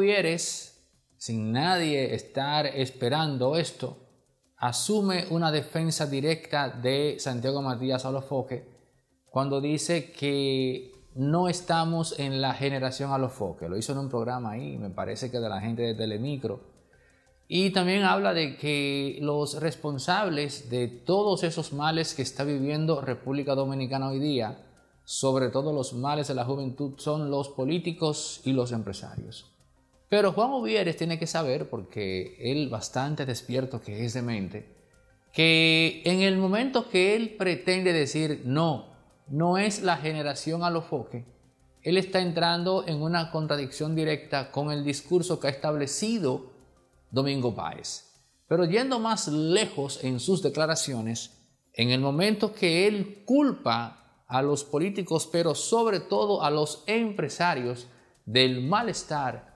Hubieres, sin nadie estar esperando esto, asume una defensa directa de Santiago Matías Alofoke cuando dice que no estamos en la generación Alofoke. Lo hizo en un programa ahí, me parece que de la gente de Telemicro. Y también habla de que los responsables de todos esos males que está viviendo República Dominicana hoy día, sobre todo los males de la juventud, son los políticos y los empresarios. Pero Juan Hubieres tiene que saber, porque él bastante despierto que es de mente, que en el momento que él pretende decir no es la generación Alofoke, él está entrando en una contradicción directa con el discurso que ha establecido Domingo Páez. Pero yendo más lejos en sus declaraciones, en el momento que él culpa a los políticos, pero sobre todo a los empresarios, del malestar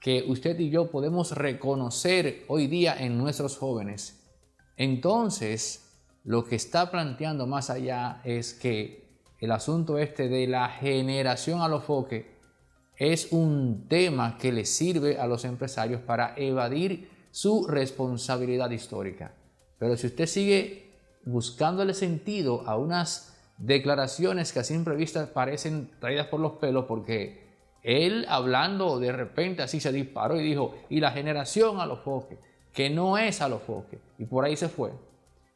que usted y yo podemos reconocer hoy día en nuestros jóvenes, entonces lo que está planteando más allá es que el asunto este de la generación Alofoke es un tema que le sirve a los empresarios para evadir su responsabilidad histórica. Pero si usted sigue buscándole sentido a unas declaraciones que a simple vista parecen traídas por los pelos, porque él hablando de repente así se disparó y dijo, y la generación Alofoke, que no es Alofoke, y por ahí se fue.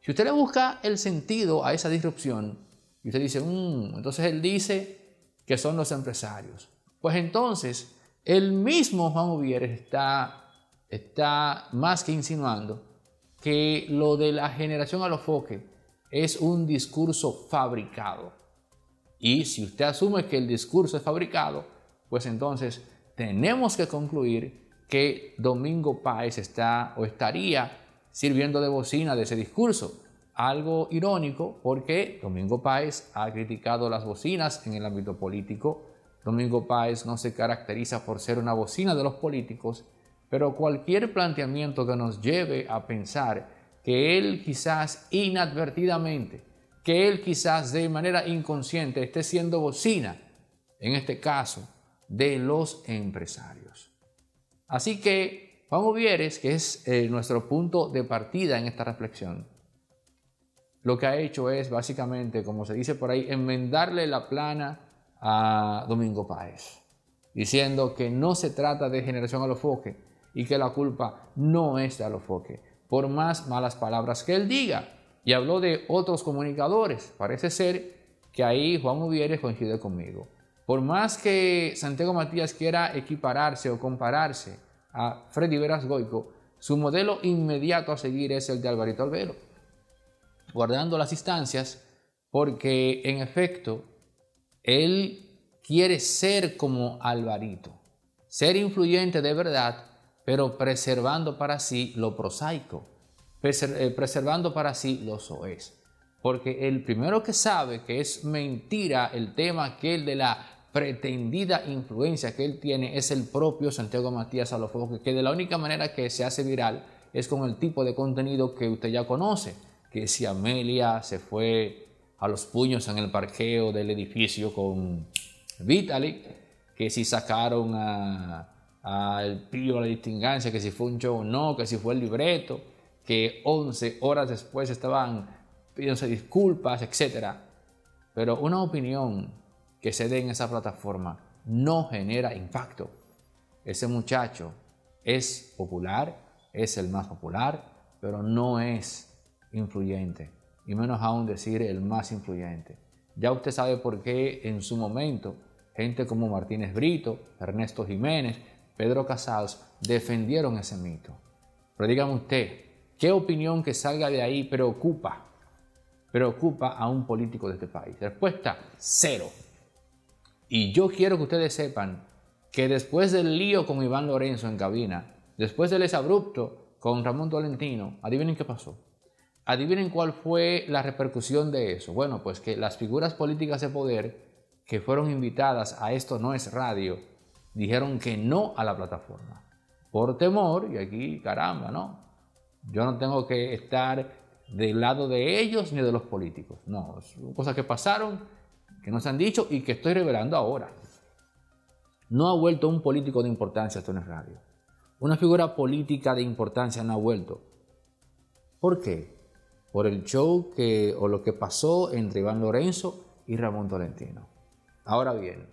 Si usted le busca el sentido a esa disrupción, y usted dice, entonces él dice que son los empresarios. Pues entonces, el mismo Juan Hubieres está más que insinuando que lo de la generación Alofoke es un discurso fabricado. Y si usted asume que el discurso es fabricado, pues entonces tenemos que concluir que Domingo Páez está o estaría sirviendo de bocina de ese discurso. Algo irónico, porque Domingo Páez ha criticado las bocinas en el ámbito político. Domingo Páez no se caracteriza por ser una bocina de los políticos, pero cualquier planteamiento que nos lleve a pensar que él quizás inadvertidamente, que él quizás de manera inconsciente esté siendo bocina, en este caso, de los empresarios. Así que Juan Hubieres, que es nuestro punto de partida en esta reflexión, lo que ha hecho es básicamente, como se dice por ahí, enmendarle la plana a Domingo Páez, diciendo que no se trata de generación Alofoke y que la culpa no es de Alofoke, por más malas palabras que él diga. Y habló de otros comunicadores. Parece ser que ahí Juan Hubieres coincide conmigo. Por más que Santiago Matías quiera equipararse o compararse a Freddy Veras Goico, su modelo inmediato a seguir es el de Alvarito Albero, guardando las distancias, porque en efecto él quiere ser como Alvarito, ser influyente de verdad, pero preservando para sí lo prosaico, preservando para sí lo soez. Porque el primero que sabe que es mentira el tema que él de la pretendida influencia que él tiene es el propio Santiago Matías Alofoke, que de la única manera que se hace viral es con el tipo de contenido que usted ya conoce, que si Amelia se fue a los puños en el parqueo del edificio con Vitalik, que si sacaron al Pío la distingancia, que si fue un show o no, que si fue el libreto, que 11 horas después estaban pidiéndose disculpas, etc. Pero una opinión que se dé en esa plataforma no genera impacto. Ese muchacho es popular, es el más popular, pero no es influyente, y menos aún decir el más influyente. Ya usted sabe por qué en su momento gente como Martínez Brito, Ernesto Jiménez, Pedro Casados defendieron ese mito. Pero dígame usted, ¿qué opinión que salga de ahí preocupa a un político de este país? Respuesta, cero. Y yo quiero que ustedes sepan que después del lío con Iván Lorenzo en cabina, después del exabrupto con Ramón Tolentino, adivinen qué pasó. Adivinen cuál fue la repercusión de eso. Bueno, pues que las figuras políticas de poder que fueron invitadas a Esto No Es Radio dijeron que no a la plataforma. Por temor, y aquí, caramba, ¿no? Yo no tengo que estar del lado de ellos ni de los políticos. No, son cosas que pasaron, que no se han dicho y que estoy revelando ahora. no ha vuelto un político de importancia a Esto No Es Radio. Una figura política de importancia no ha vuelto. ¿Por qué? Por el show que, o lo que pasó entre Iván Lorenzo y Ramón Tolentino. Ahora bien,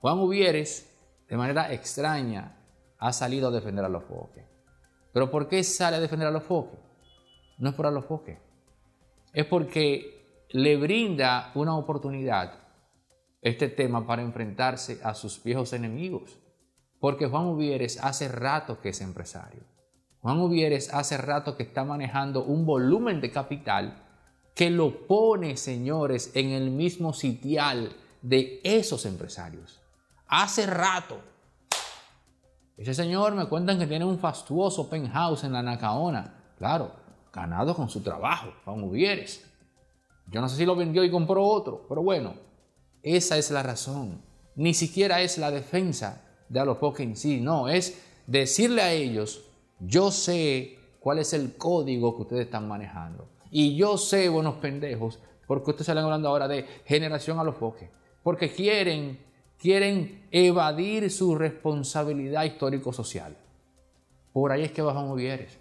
Juan Hubieres, de manera extraña, ha salido a defender a Alofoke. ¿Pero por qué sale a defender a Alofoke? No es por Alofoke. Es porque le brinda una oportunidad este tema para enfrentarse a sus viejos enemigos. Porque Juan Hubieres hace rato que es empresario. Juan Hubieres hace rato que está manejando un volumen de capital que lo pone, señores, en el mismo sitial de esos empresarios. Hace rato. Ese señor me cuentan que tiene un fastuoso penthouse en la Nacaona. Claro, ganado con su trabajo, Juan Hubieres. Yo no sé si lo vendió y compró otro, pero bueno, esa es la razón. Ni siquiera es la defensa de Alofoke en sí, no, es decirle a ellos, yo sé cuál es el código que ustedes están manejando. Y yo sé, buenos pendejos, porque ustedes salen hablando ahora de generación Alofoke, porque quieren evadir su responsabilidad histórico-social. Por ahí es que bajan Hubieres.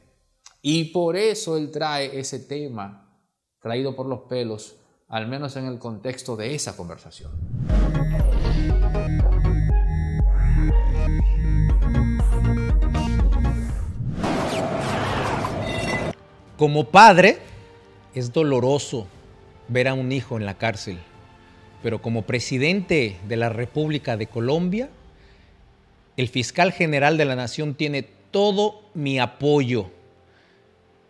Y por eso él trae ese tema, traído por los pelos, al menos en el contexto de esa conversación. Como padre, es doloroso ver a un hijo en la cárcel. Pero como presidente de la República de Colombia, el fiscal general de la Nación tiene todo mi apoyo.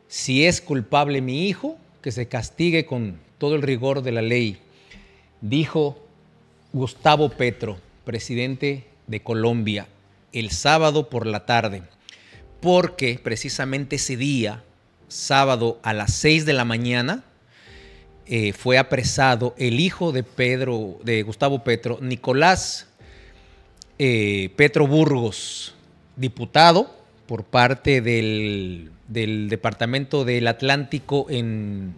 Si es culpable mi hijo, que se castigue con todo el rigor de la ley, dijo Gustavo Petro, presidente de Colombia, el sábado por la tarde. Porque precisamente ese día, sábado a las 6 de la mañana, fue apresado el hijo de Gustavo Petro, Nicolás Petro Burgos, diputado por parte del Departamento del Atlántico en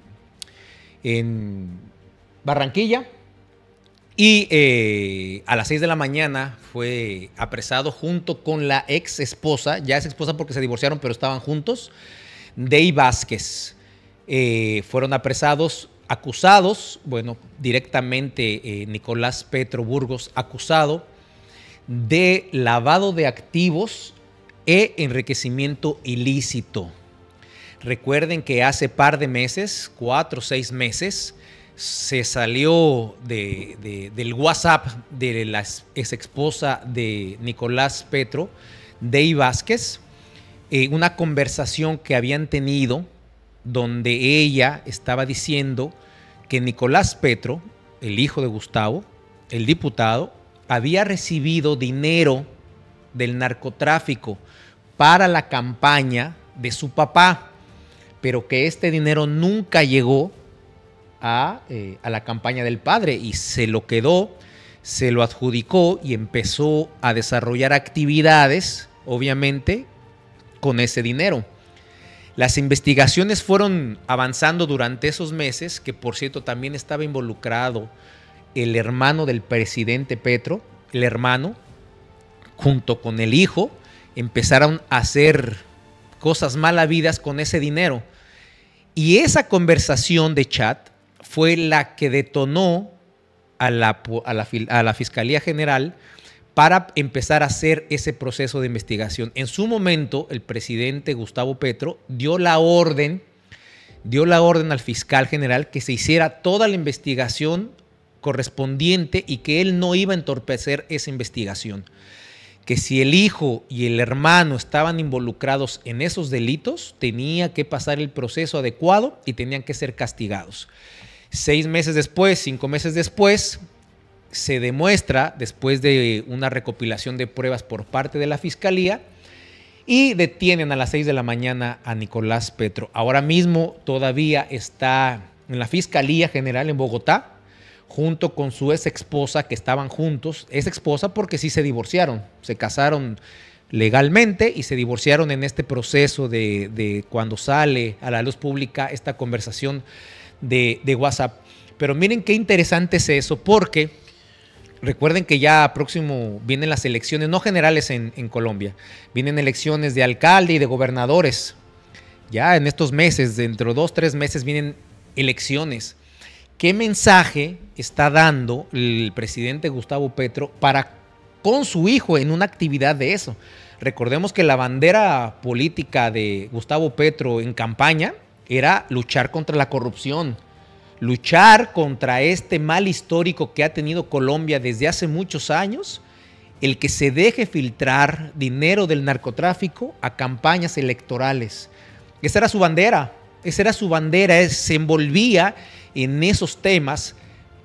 Barranquilla. Y a las 6 de la mañana fue apresado junto con la ex esposa, ya es esposa porque se divorciaron pero estaban juntos, Day Vásquez. Fueron apresados, acusados, bueno, directamente Nicolás Petro Burgos, acusado de lavado de activos e enriquecimiento ilícito. Recuerden que hace par de meses, 4 o 6 meses, se salió del WhatsApp de la ex esposa de Nicolás Petro, Day Vásquez, una conversación que habían tenido donde ella estaba diciendo que Nicolás Petro, el hijo de Gustavo, el diputado, había recibido dinero del narcotráfico para la campaña de su papá, pero que este dinero nunca llegó a la campaña del padre y se lo quedó, se lo adjudicó y empezó a desarrollar actividades, obviamente, con ese dinero. Las investigaciones fueron avanzando durante esos meses, que por cierto también estaba involucrado el hermano del presidente Petro, el hermano, junto con el hijo, empezaron a hacer cosas malhabidas con ese dinero. Y esa conversación de chat fue la que detonó a la Fiscalía General para empezar a hacer ese proceso de investigación. En su momento, el presidente Gustavo Petro dio la orden al fiscal general que se hiciera toda la investigación correspondiente y que él no iba a entorpecer esa investigación. Que si el hijo y el hermano estaban involucrados en esos delitos, tenía que pasar el proceso adecuado y tenían que ser castigados. 6 meses después, 5 meses después, se demuestra, después de una recopilación de pruebas por parte de la Fiscalía, y detienen a las 6 de la mañana a Nicolás Petro. Ahora mismo todavía está en la Fiscalía General en Bogotá, junto con su ex esposa, que estaban juntos, ex esposa porque sí se divorciaron, se casaron legalmente y se divorciaron en este proceso de cuando sale a la luz pública esta conversación de WhatsApp. Pero miren qué interesante es eso, porque Recuerden que ya próximo vienen las elecciones, no generales en Colombia, vienen elecciones de alcalde y de gobernadores. Ya en estos meses, dentro de 2 o 3 meses vienen elecciones. ¿Qué mensaje está dando el presidente Gustavo Petro con su hijo en una actividad de eso? Recordemos que la bandera política de Gustavo Petro en campaña era luchar contra la corrupción, luchar contra este mal histórico que ha tenido Colombia desde hace muchos años, el que se deje filtrar dinero del narcotráfico a campañas electorales. Esa era su bandera, se envolvía en esos temas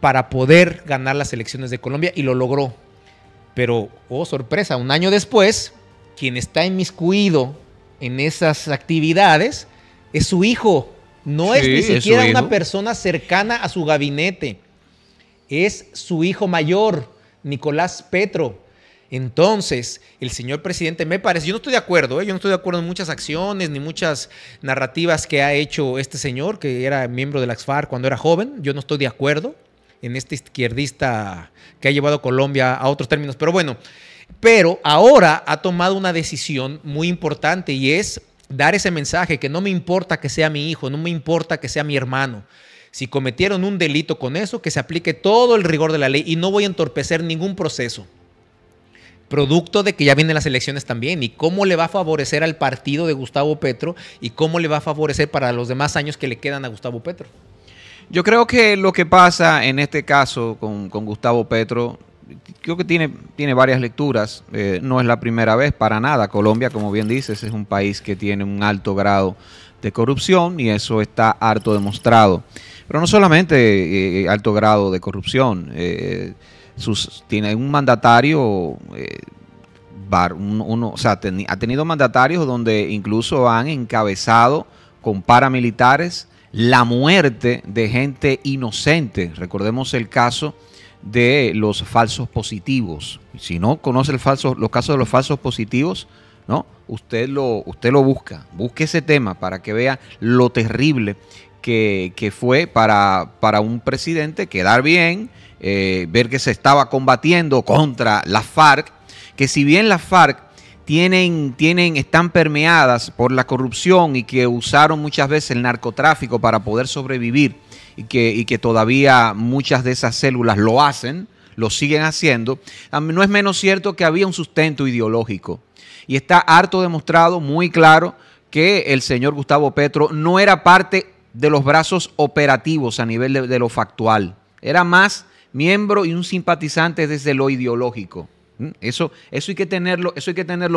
para poder ganar las elecciones de Colombia y lo logró. Pero, oh sorpresa, un año después, quien está inmiscuido en esas actividades es su hijo. No es ni siquiera una persona cercana a su gabinete. Es su hijo mayor, Nicolás Petro. Entonces, el señor presidente, me parece, yo no estoy de acuerdo, yo no estoy de acuerdo en muchas acciones ni muchas narrativas que ha hecho este señor, que era miembro de las FARC cuando era joven. Yo no estoy de acuerdo en este izquierdista que ha llevado a Colombia a otros términos. Pero bueno, pero ahora ha tomado una decisión muy importante y es dar ese mensaje que no me importa que sea mi hijo, no me importa que sea mi hermano. Si cometieron un delito con eso, que se aplique todo el rigor de la ley y no voy a entorpecer ningún proceso. Producto de que ya vienen las elecciones también y cómo le va a favorecer al partido de Gustavo Petro y cómo le va a favorecer para los demás años que le quedan a Gustavo Petro. Yo creo que lo que pasa en este caso con Gustavo Petro, creo que tiene varias lecturas, no es la primera vez para nada. Colombia, como bien dices, es un país que tiene un alto grado de corrupción y eso está harto demostrado. Pero no solamente alto grado de corrupción, tiene un mandatario, ha tenido mandatarios donde incluso han encabezado con paramilitares la muerte de gente inocente. Recordemos el caso de los falsos positivos. Si no conoce los casos de los falsos positivos, ¿no? Usted lo busca, busque ese tema para que vea lo terrible que fue para un presidente quedar bien, ver que se estaba combatiendo contra las FARC, que si bien las FARC están permeadas por la corrupción y que usaron muchas veces el narcotráfico para poder sobrevivir y que todavía muchas de esas células lo hacen, lo siguen haciendo, no es menos cierto que había un sustento ideológico y está harto demostrado, muy claro, que el señor Gustavo Petro no era parte de los brazos operativos a nivel de lo factual, era más miembro y un simpatizante desde lo ideológico. Eso hay que tenerlo,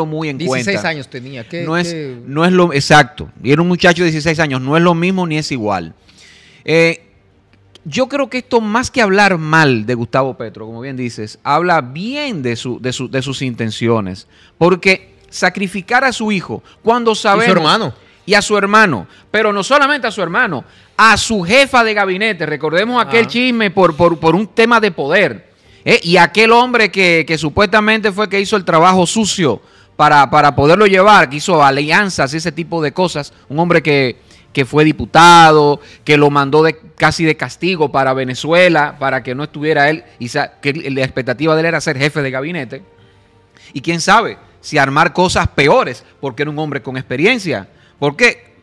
muy en cuenta. 16 años tenía. No es lo exacto. Y era un muchacho de 16 años, no es lo mismo ni es igual. Yo creo que esto, más que hablar mal de Gustavo Petro, como bien dices, habla bien de sus intenciones. Porque sacrificar a su hijo, cuando sabemos... Y su hermano. Y a su hermano, pero no solamente a su hermano, a su jefa de gabinete. Recordemos aquel chisme por un tema de poder. Y aquel hombre que supuestamente fue que hizo el trabajo sucio para poderlo llevar, que hizo alianzas y ese tipo de cosas. Un hombre que fue diputado, que lo mandó casi de castigo para Venezuela, para que no estuviera él, y que la expectativa de él era ser jefe de gabinete. Y quién sabe si armar cosas peores, porque era un hombre con experiencia. Porque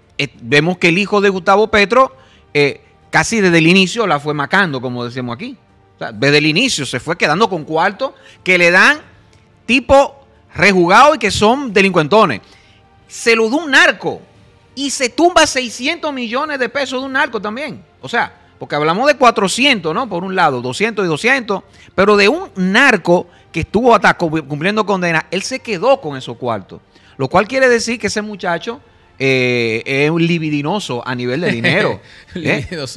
vemos que el hijo de Gustavo Petro casi desde el inicio la fue macando, como decimos aquí. O sea, desde el inicio se fue quedando con cuartos que le dan tipo rejugado y que son delincuentones. Se lo da un narco y se tumba 600 millones de pesos de un narco también. O sea, porque hablamos de 400, ¿no? Por un lado, 200 y 200, pero de un narco que estuvo hasta cumpliendo condena, él se quedó con esos cuartos. Lo cual quiere decir que ese muchacho es un libidinoso a nivel de dinero.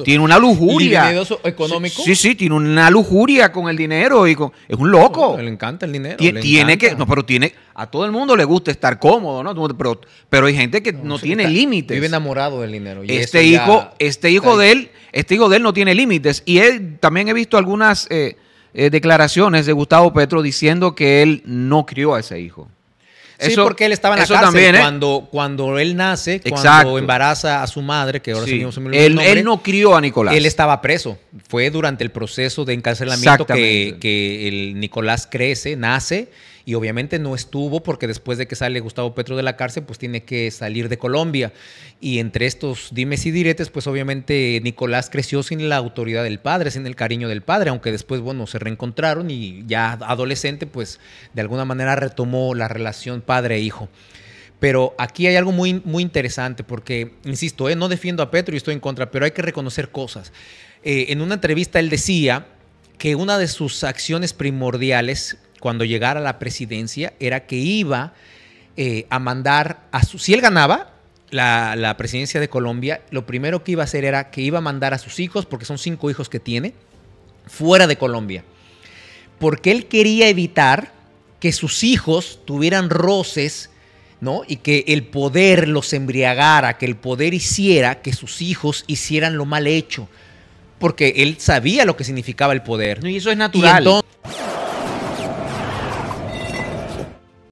Tiene una lujuria. ¿Libidinoso económico? Sí, tiene una lujuria con el dinero. Es un loco. Le encanta el dinero. A todo el mundo le gusta estar cómodo, ¿no? Pero hay gente que no tiene límites. Vive enamorado del dinero. Y este hijo de él no tiene límites. Y él también he visto algunas declaraciones de Gustavo Petro diciendo que él no crió a ese hijo. Sí, porque él estaba en la cárcel también, cuando él nace, cuando embaraza a su madre, que ahora sí. Él no crió a Nicolás. Él estaba preso. Fue durante el proceso de encarcelamiento que el Nicolás crece, nace, y obviamente no estuvo porque después de que sale Gustavo Petro de la cárcel, pues tiene que salir de Colombia. Y entre estos dimes y diretes, pues obviamente Nicolás creció sin la autoridad del padre, sin el cariño del padre, aunque después, bueno, se reencontraron y ya adolescente, pues de alguna manera retomó la relación padre-hijo. Pero aquí hay algo muy, muy interesante porque, insisto, no defiendo a Petro y estoy en contra, pero hay que reconocer cosas. En una entrevista él decía que una de sus acciones primordiales cuando llegara a la presidencia era que iba a mandar a su... Si él ganaba la presidencia de Colombia, lo primero que iba a hacer era que iba a mandar a sus hijos, porque son 5 hijos que tiene, fuera de Colombia. Porque él quería evitar que sus hijos tuvieran roces, ¿no? Y que el poder los embriagara, que el poder hiciera que sus hijos hicieran lo mal hecho. Porque él sabía lo que significaba el poder. Y eso es natural.